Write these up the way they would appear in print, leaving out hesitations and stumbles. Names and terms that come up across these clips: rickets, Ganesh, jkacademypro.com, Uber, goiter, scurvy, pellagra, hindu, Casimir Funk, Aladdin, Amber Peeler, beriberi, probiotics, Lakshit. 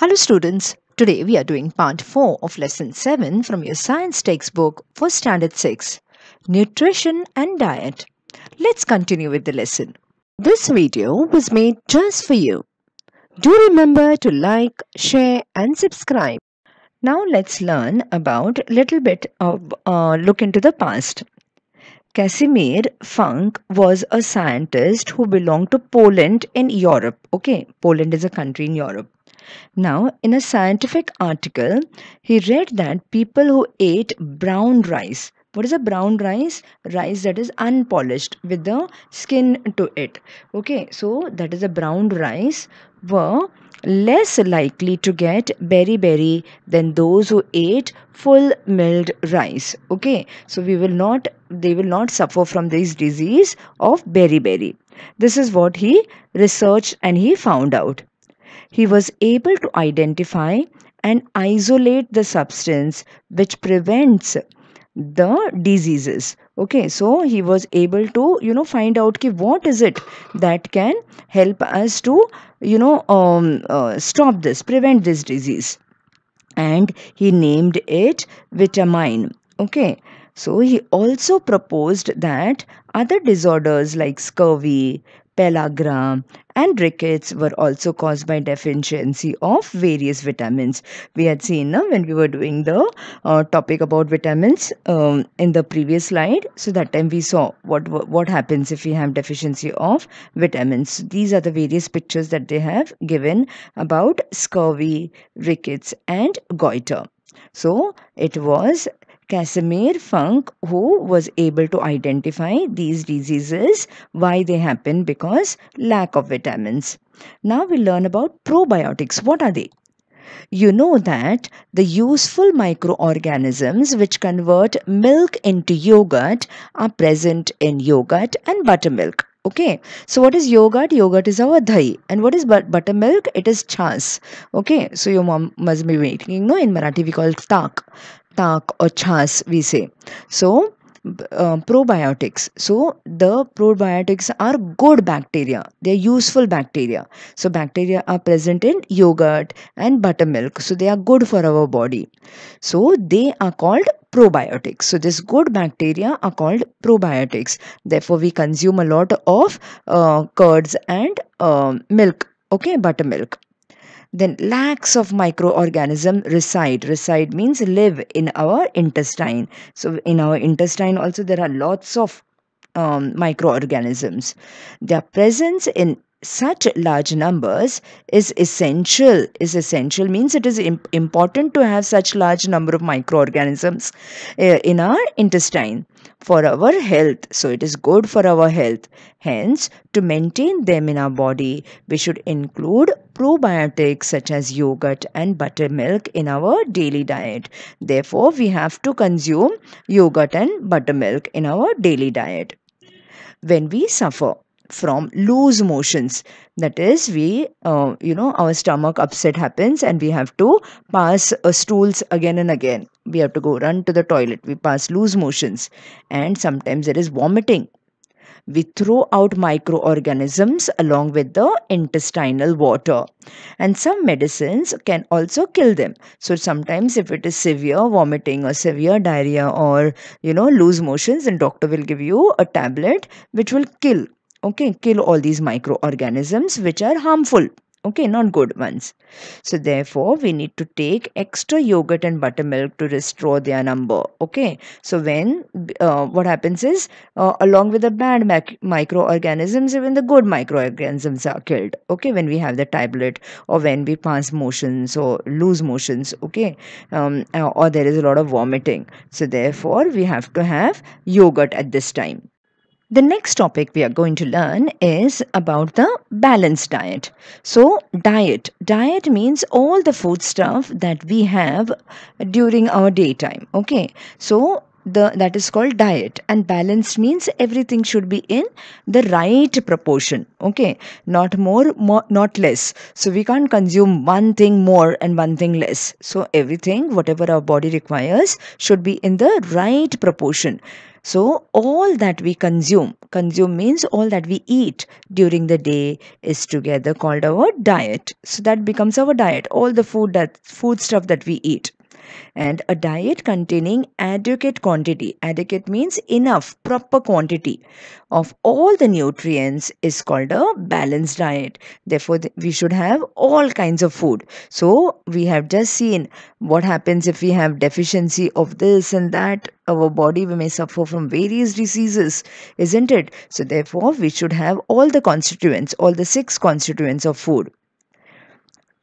Hello students, today we are doing part 4 of lesson 7 from your science textbook for standard 6, Nutrition and Diet. Let's continue with the lesson. This video was made just for you. Do remember to like, share and subscribe. Now let's learn about a little bit of look into the past. Casimir Funk was a scientist who belonged to Poland in Europe. Okay, Poland is a country in Europe. Now, in a scientific article, he read that people who ate brown rice. What is a brown rice? Rice that is unpolished with the skin to it. Okay, so that is a brown rice, were less likely to get beriberi than those who ate full milled rice. Okay, so they will not suffer from this disease of beriberi. This is what he researched and he found out. He was able to identify and isolate the substance which prevents the diseases. Okay, so he was able to, find out ki what is it that can help us to, stop this, prevent this disease. And he named it vitamin. Okay, so he also proposed that other disorders like scurvy, pellagra and rickets were also caused by deficiency of various vitamins. We had seen when we were doing the topic about vitamins in the previous slide. So that time we saw what happens if we have deficiency of vitamins. These are the various pictures that they have given about scurvy, rickets and goiter. So it was Casimir Funk who was able to identify these diseases, why they happen because lack of vitamins. Now we'll learn about probiotics. What are they? You know that the useful microorganisms which convert milk into yogurt are present in yogurt and buttermilk. Okay, so what is yogurt? Yogurt is our dahi. And what is buttermilk? It is chas. Okay, so your mom must be making, no, in Marathi we call it taak. Taak or chas we say. So, probiotics. So, the probiotics are good bacteria. They are useful bacteria. So, bacteria are present in yogurt and buttermilk. So, they are good for our body. So, they are called probiotics. So, this good bacteria are called probiotics. Therefore, we consume a lot of curds and milk. Okay, buttermilk. Then lakhs of microorganisms reside. Reside means live in our intestine. So in our intestine also there are lots of microorganisms. Their presence in such large numbers is essential. Is essential means it is important to have such large number of microorganisms in our intestine for our health. So it is good for our health. Hence, to maintain them in our body, we should include probiotics such as yogurt and buttermilk in our daily diet. Therefore, we have to consume yogurt and buttermilk in our daily diet. When we suffer from loose motions, that is we our stomach upset happens and we have to pass stools again and again, we have to go run to the toilet, we pass loose motions, and sometimes there is vomiting. We throw out microorganisms along with the intestinal water, and some medicines can also kill them. So sometimes if it is severe vomiting or severe diarrhea or loose motions, then doctor will give you a tablet which will kill all these microorganisms which are harmful. Okay, not good ones. So therefore, we need to take extra yogurt and buttermilk to restore their number. Okay, so when what happens is along with the bad microorganisms, even the good microorganisms are killed. Okay, when we have the tablet or when we pass motions or lose motions. Okay, or there is a lot of vomiting. So therefore, we have to have yogurt at this time. The next topic we are going to learn is about the balanced diet. So, diet. Diet means all the food stuff that we have during our daytime. Okay. So, that is called diet. And balanced means everything should be in the right proportion. Okay. Not more, not less. So, we can't consume one thing more and one thing less. So, everything, whatever our body requires, should be in the right proportion. So all that we consume means all that we eat during the day is together called our diet. So that becomes our diet, all the food stuff that we eat. And a diet containing adequate quantity, adequate means enough, proper quantity of all the nutrients is called a balanced diet. Therefore, we should have all kinds of food. So, we have just seen what happens if we have deficiency of this and that. Our body, we may suffer from various diseases, isn't it? So, therefore, we should have all the constituents, all the 6 constituents of food.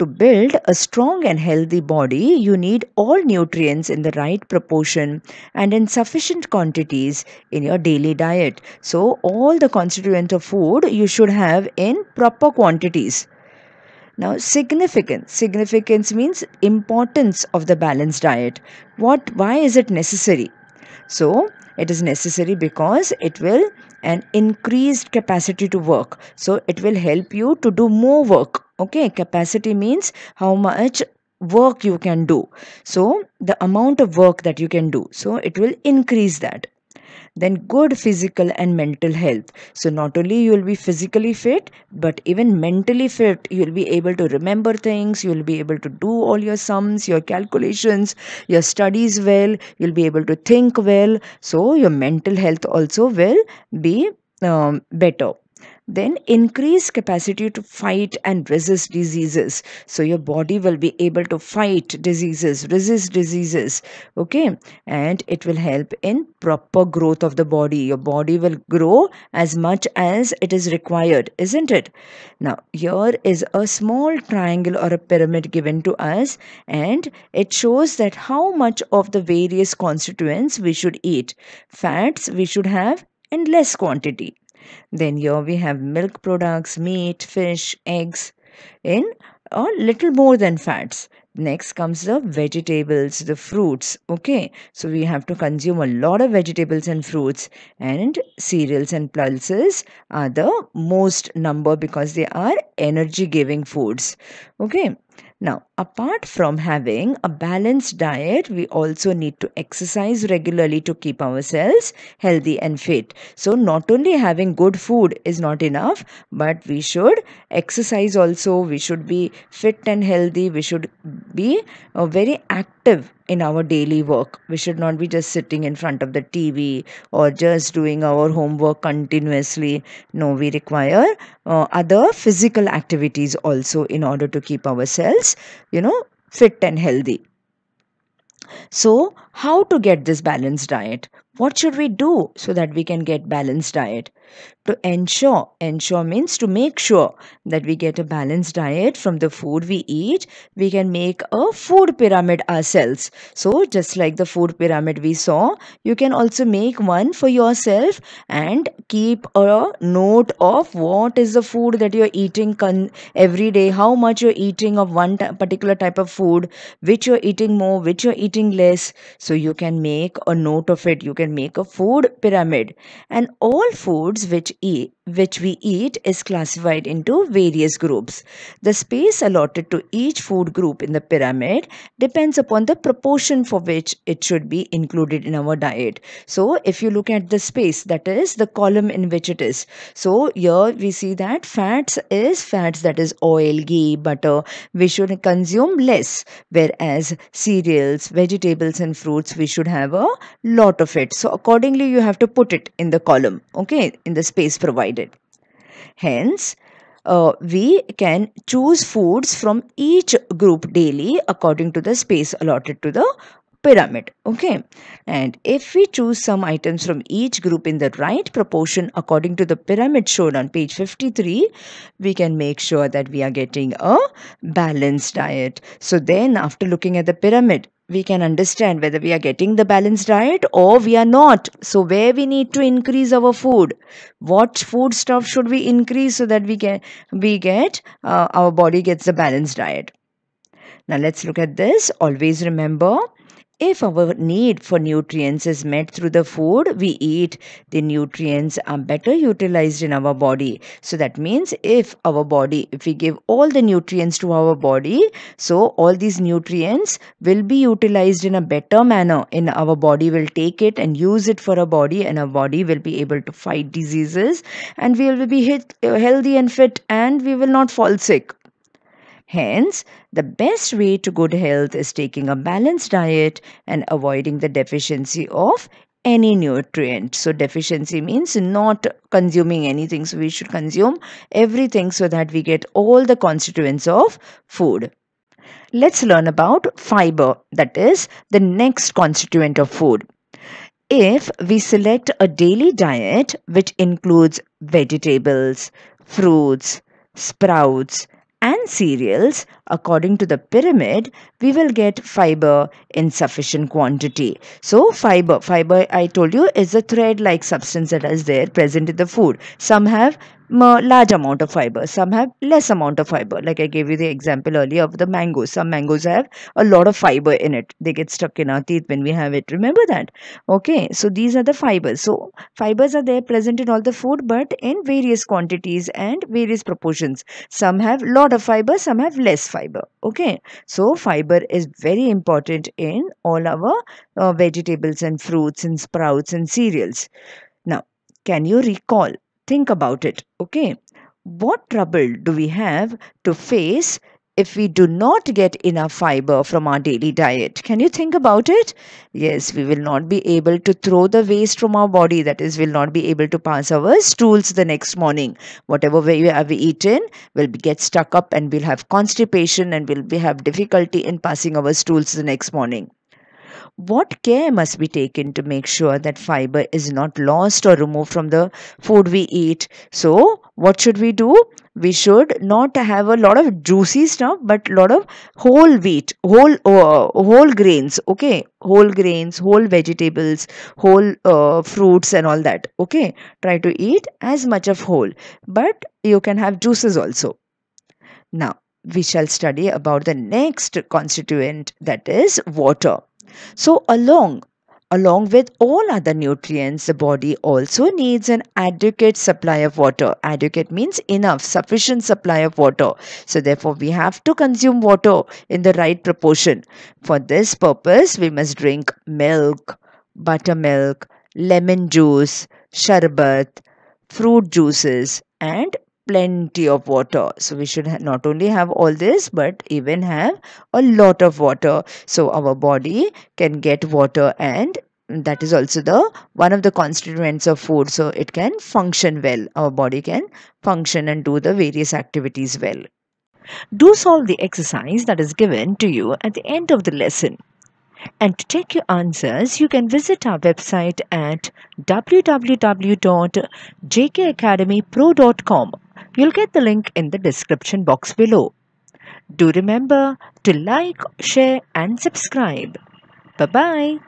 To build a strong and healthy body, you need all nutrients in the right proportion and in sufficient quantities in your daily diet. So, all the constituents of food you should have in proper quantities. Now, significance. Significance means importance of the balanced diet. Why is it necessary? So, it is necessary because it will an increased capacity to work. So, it will help you to do more work. Okay, capacity means how much work you can do. So, the amount of work that you can do. So, it will increase that. Then good physical and mental health. So, not only you will be physically fit, but even mentally fit. You will be able to remember things. You will be able to do all your sums, your calculations, your studies well. You will be able to think well. So, your mental health also will be better. Then increase capacity to fight and resist diseases. So your body will be able to fight diseases, resist diseases. Okay. And it will help in proper growth of the body. Your body will grow as much as it is required, isn't it? Now, here is a small triangle or a pyramid given to us, and it shows that how much of the various constituents we should eat. Fats we should have in less quantity. Then here we have milk products, meat, fish, eggs in a little more than fats. Next comes the vegetables, the fruits. Okay, so we have to consume a lot of vegetables and fruits, and cereals and pulses are the most number because they are energy giving foods. Okay. Now, apart from having a balanced diet, we also need to exercise regularly to keep ourselves healthy and fit. So, not only having good food is not enough, but we should exercise also. We should be fit and healthy. We should be very active in our daily work. We should not be just sitting in front of the TV or just doing our homework continuously. No, we require other physical activities also in order to keep ourselves, fit and healthy. So, how to get this balanced diet? What should we do so that we can get balanced diet? To ensure means to make sure that we get a balanced diet from the food we eat. We can make a food pyramid ourselves. So just like the food pyramid we saw, you can also make one for yourself and keep a note of what is the food that you're eating every day, how much you're eating of one particular type of food, which you're eating more, which you're eating less. So you can make a note of it. You can make a food pyramid, and all foods which we eat is classified into various groups. The space allotted to each food group in the pyramid depends upon the proportion for which it should be included in our diet. So if you look at the space, that is the column in which it is. So here we see that fats, that is oil, ghee, butter, we should consume less, whereas cereals, vegetables and fruits, we should have a lot of it. So accordingly you have to put it in the column, okay, in the space provided. Hence, we can choose foods from each group daily according to the space allotted to the pyramid. Okay. And if we choose some items from each group in the right proportion according to the pyramid shown on page 53, we can make sure that we are getting a balanced diet. So then after looking at the pyramid, we can understand whether we are getting the balanced diet or we are not. So where we need to increase our food, what food stuff should we increase so that our body gets the balanced diet. Now let's look at this. Always remember, If our need for nutrients is met through the food we eat, the nutrients are better utilized in our body. So that means if we give all the nutrients to our body, so all these nutrients will be utilized in a better manner. In our body will take it and use it for our body, and our body will be able to fight diseases, and we will be healthy and fit, and we will not fall sick. Hence, the best way to good health is taking a balanced diet and avoiding the deficiency of any nutrient. So deficiency means not consuming anything. So we should consume everything so that we get all the constituents of food. Let's learn about fiber, that is the next constituent of food. If we select a daily diet which includes vegetables, fruits, sprouts, and cereals according to the pyramid, we will get fiber in sufficient quantity. So fiber, I told you, is a thread like substance that is there present in the food. Some have large amount of fiber, some have less amount of fiber. Like I gave you the example earlier of the mangoes. Some mangoes have a lot of fiber in it. They get stuck in our teeth when we have it. Remember that? Okay, so these are the fibers. So fibers are there present in all the food, but in various quantities and various proportions. Some have lot of fiber, some have less fiber. Okay, so fiber is very important in all our vegetables and fruits and sprouts and cereals. Now, can you recall? Think about it, okay? What trouble do we have to face if we do not get enough fiber from our daily diet? Can you think about it? Yes, we will not be able to throw the waste from our body. That is, we will not be able to pass our stools the next morning. Whatever we have eaten will get stuck up, and we'll have constipation, and we'll have difficulty in passing our stools the next morning. What care must be taken to make sure that fiber is not lost or removed from the food we eat? So, what should we do? We should not have a lot of juicy stuff, but a lot of whole wheat, whole grains, okay? Whole grains, whole vegetables, whole fruits and all that, okay? Try to eat as much of whole, but you can have juices also. Now, we shall study about the next constituent, that is water. So along with all other nutrients, the body also needs an adequate supply of water. Adequate means enough, sufficient supply of water. So therefore, we have to consume water in the right proportion. For this purpose, we must drink milk, buttermilk, lemon juice, sherbet, fruit juices, and plenty of water. So we should not only have all this, but even have a lot of water, so our body can get water, and that is also one of the constituents of food, so it can function well. Our body can function and do the various activities well. Do solve the exercise that is given to you at the end of the lesson. And to check your answers, you can visit our website at www.jkacademypro.com. You'll get the link in the description box below. Do remember to like, share and subscribe. Bye-bye.